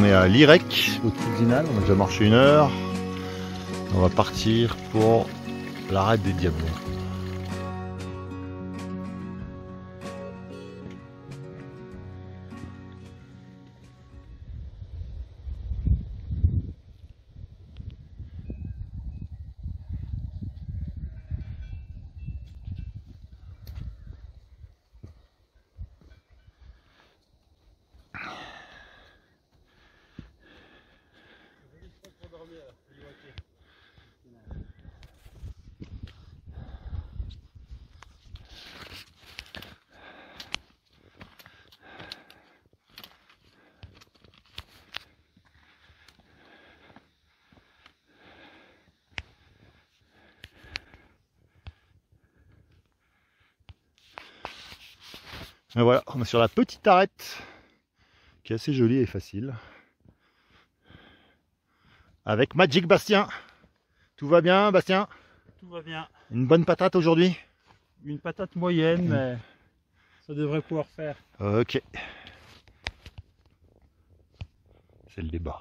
on est à Lirec, au Cuisinal, on a déjà marché 1 heure. On va partir pour l'arrêt des Diablons. Et voilà, on est sur la petite arête qui est assez jolie et facile. Avec Magic Bastien. Tout va bien, Bastien? Tout va bien. Une bonne patate aujourd'hui? Une patate moyenne, mais ça devrait pouvoir faire. Ok. C'est le débat.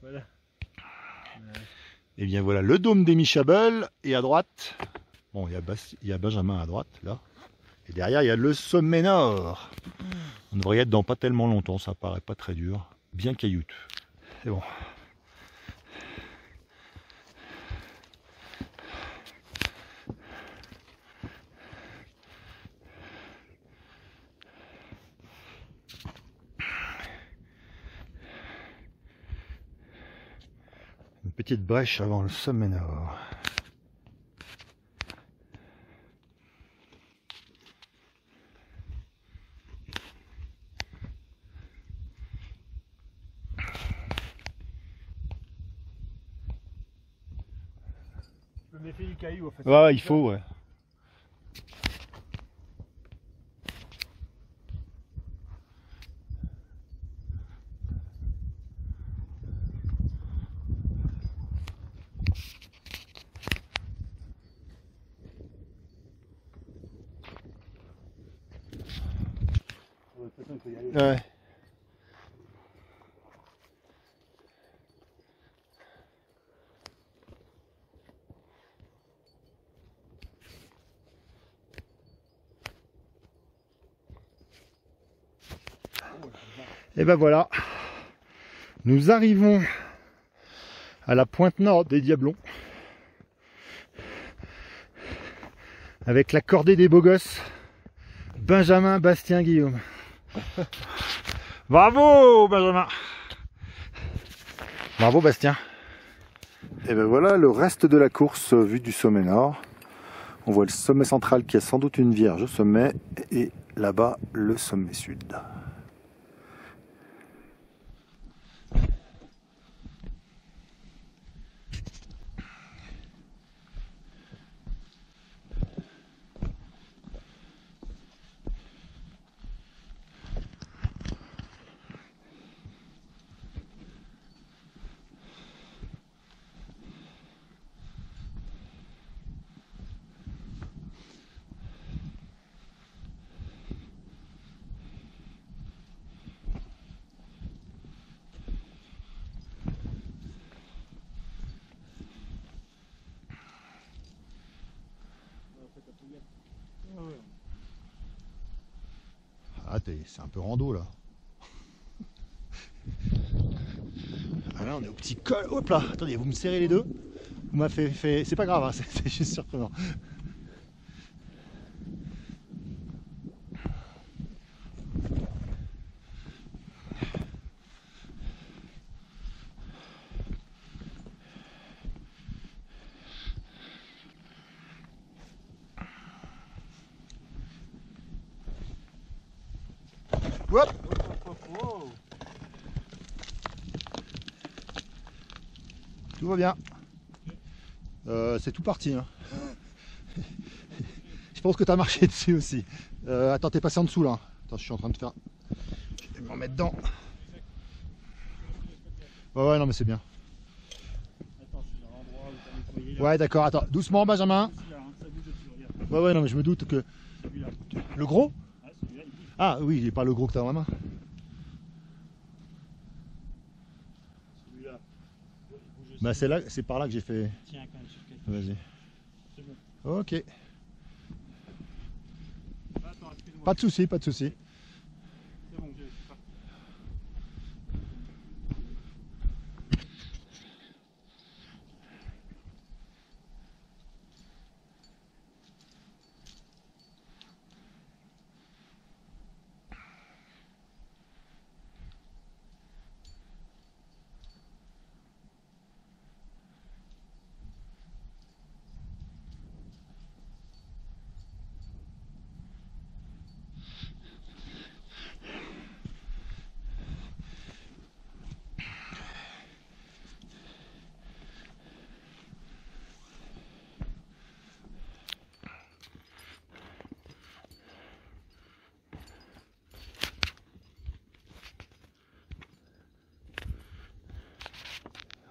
Voilà. Et bien voilà le dôme des Michables, et à droite, bon, il y a Benjamin à droite là, et derrière il y a le sommet nord. On devrait y être dans pas tellement longtemps, ça paraît pas très dur, bien cailloute. C'est bon. Petite brèche avant le sommet nord. Je me méfie du caillou en fait. Ouais, il faut, ouais. Ouais. Et ben voilà, nous arrivons à la pointe nord des Diablons avec la cordée des beaux gosses Benjamin, Bastien, Guillaume. Bravo Benjamin. Bravo Bastien. Et ben voilà le reste de la course vue du sommet nord. On voit le sommet central qui a sans doute une vierge au sommet, et là-bas le sommet sud. Ah, c'est un peu rando là. Ah là on est au petit col. Hop là, attendez, vous me serrez les deux. Vous m'avez fait... C'est pas grave, hein, c'est juste surprenant. Hop. Tout va bien. C'est tout parti. Hein. Je pense que tu as marché dessus aussi. Attends, t'es passé en dessous là. Attends, je suis en train de faire... Je vais m'en mettre dedans. Ouais, non mais c'est bien. Ouais, d'accord, attends. Doucement, Benjamin. Ouais, non mais je me doute que... Le gros? Ah oui, il est pas le gros que t'as dans la main. Bah c'est là, c'est par là que j'ai fait. Tiens, quand même sur quelque chose. Vas-y. C'est bon. Ok. Attends, excuse-moi. Pas de soucis, pas de soucis. C'est bon, c'est parti.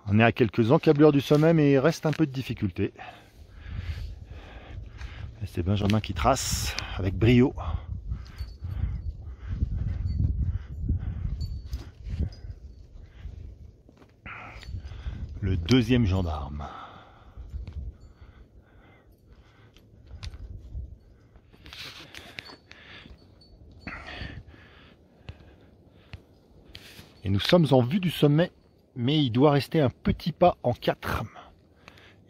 On est à quelques encablures du sommet, mais il reste un peu de difficulté. C'est Benjamin qui trace avec brio. Le deuxième gendarme. Et nous sommes en vue du sommet. Mais il doit rester un petit pas en 4.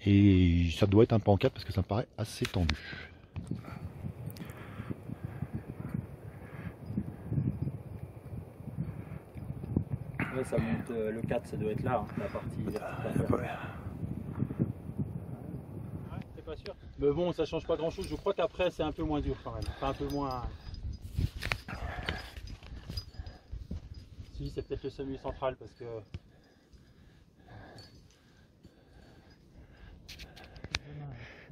Et ça doit être un pas en 4 parce que ça me paraît assez tendu. Ouais, ça monte, le 4, ça doit être là, hein, la partie. Ouais, t'es pas sûr? Mais bon, ça change pas grand chose. Je crois qu'après, c'est un peu moins dur quand même. Enfin, un peu moins. Si, c'est peut-être le sommet central parce que.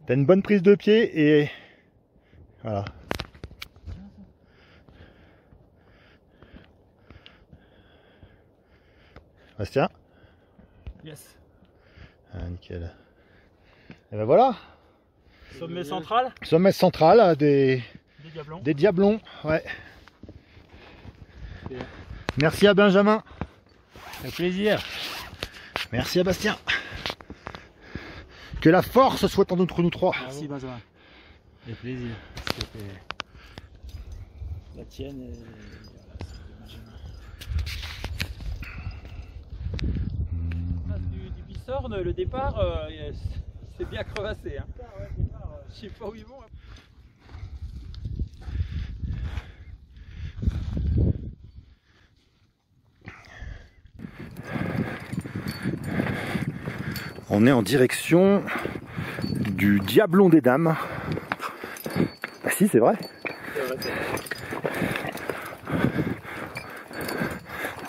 T'as une bonne prise de pied et voilà. Bastien? Yes. Ah, nickel. Et ben voilà. Sommet central. Sommet central des Diablons. Des Diablons, ouais. Okay. Merci à Benjamin. Avec plaisir. Merci à Bastien. Que la force soit entre nous trois. Merci Benjamin. Avec plaisir. La tienne et voilà, du Bishorn, le départ, c'est bien crevassé. Hein. Je sais pas où ils vont. On est en direction du Diablon des Dames. Ah si, c'est vrai.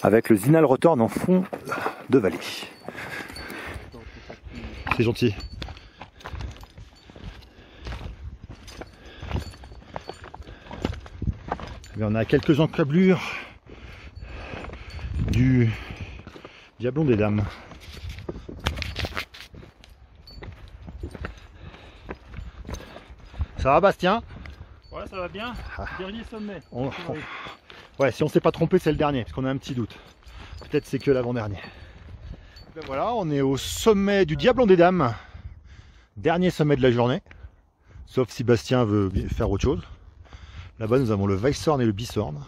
Avec le Zinalrothorn en fond de vallée. C'est gentil. Et on est à quelques encablures du Diablon des Dames. Ça va Bastien? Ouais, ça va bien. Dernier sommet. Ouais, si on s'est pas trompé, c'est le dernier, parce qu'on a un petit doute. Peut-être c'est que l'avant-dernier. Ben voilà, on est au sommet du Diablon des Dames. Dernier sommet de la journée. Sauf si Bastien veut faire autre chose. Là-bas, nous avons le Weisshorn et le Bishorn.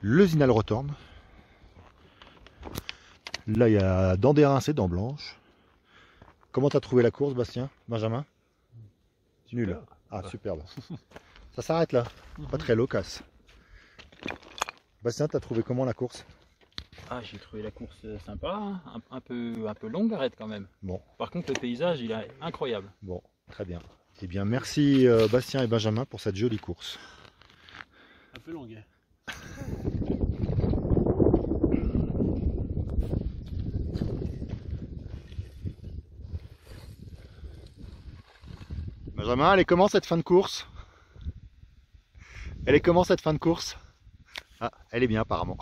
Le Zinalrothorn. Là, il y a dents d'érince et dents blanches. Comment t'as trouvé la course, Bastien? Benjamin? Nul. Ah, superbe. Ça s'arrête là. Pas très loquace. Bastien, t'as trouvé comment la course? Ah, j'ai trouvé la course sympa, hein. un peu longue arrête quand même. Bon. Par contre, le paysage, il est incroyable. Bon, très bien. Eh bien, merci Bastien et Benjamin pour cette jolie course. Un peu longue. Benjamin, elle est comment cette fin de course? Elle est comment cette fin de course? Ah, elle est bien apparemment.